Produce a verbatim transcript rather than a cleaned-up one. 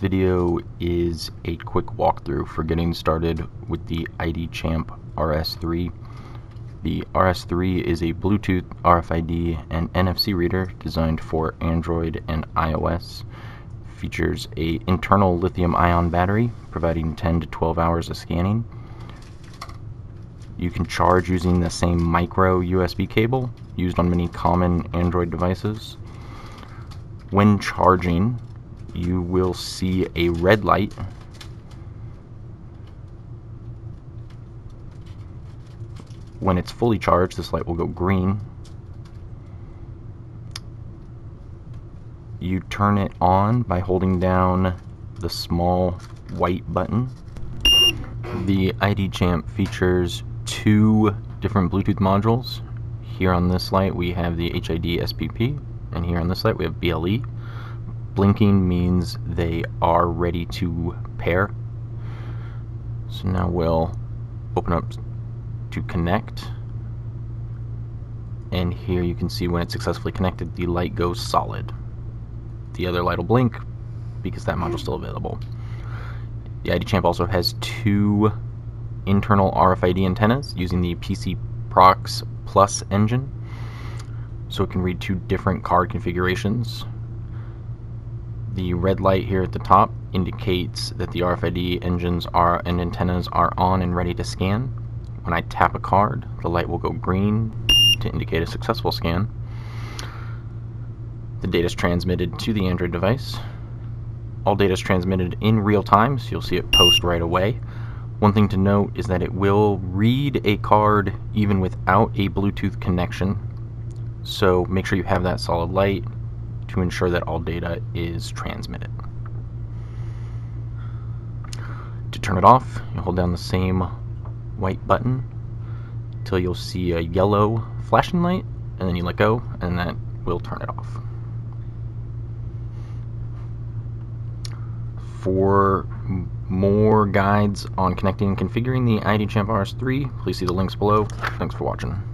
video is a quick walkthrough for getting started with the idChamp R S three. The R S three is a Bluetooth, R F I D, and N F C reader designed for Android and iOS. It features an internal lithium-ion battery, providing ten to twelve hours of scanning. You can charge using the same micro U S B cable used on many common Android devices. When charging, you will see a red light . When it's fully charged, this light will go green. You turn it on by holding down the small white button. The idChamp features two different Bluetooth modules. Here on this light we have the H I D S P P, and here on this light we have B L E. Blinking means they are ready to pair. So now we'll open up to connect, and here you can see when it's successfully connected the light goes solid. The other light will blink because that module is still available. The idChamp also has two internal R F I D antennas using the P C Prox Plus engine, so it can read two different card configurations. The red light here at the top indicates that the R F I D engines are and antennas are on and ready to scan. When I tap a card, the light will go green to indicate a successful scan. The data is transmitted to the Android device. All data is transmitted in real time, so you'll see it post right away. One thing to note is that it will read a card even without a Bluetooth connection, so make sure you have that solid light to ensure that all data is transmitted. To turn it off, you hold down the same white button until you'll see a yellow flashing light, and then you let go and that will turn it off. For more guides on connecting and configuring the idChamp R S three, please see the links below. Thanks for watching.